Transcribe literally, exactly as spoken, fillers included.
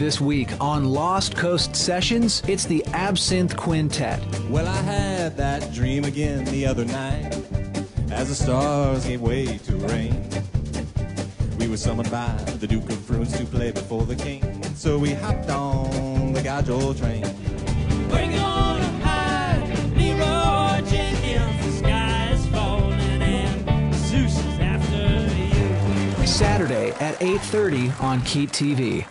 This week on Lost Coast Sessions, it's the Absynth Quintet. Well, I had that dream again the other night, as the stars gave way to rain. We were summoned by the Duke of Fruins to play before the king, so we hopped on the Gaudel train. We're gonna hide Leroy Jenkins, the sky is falling and Zeus is after you. Saturday at eight thirty on Keat T V.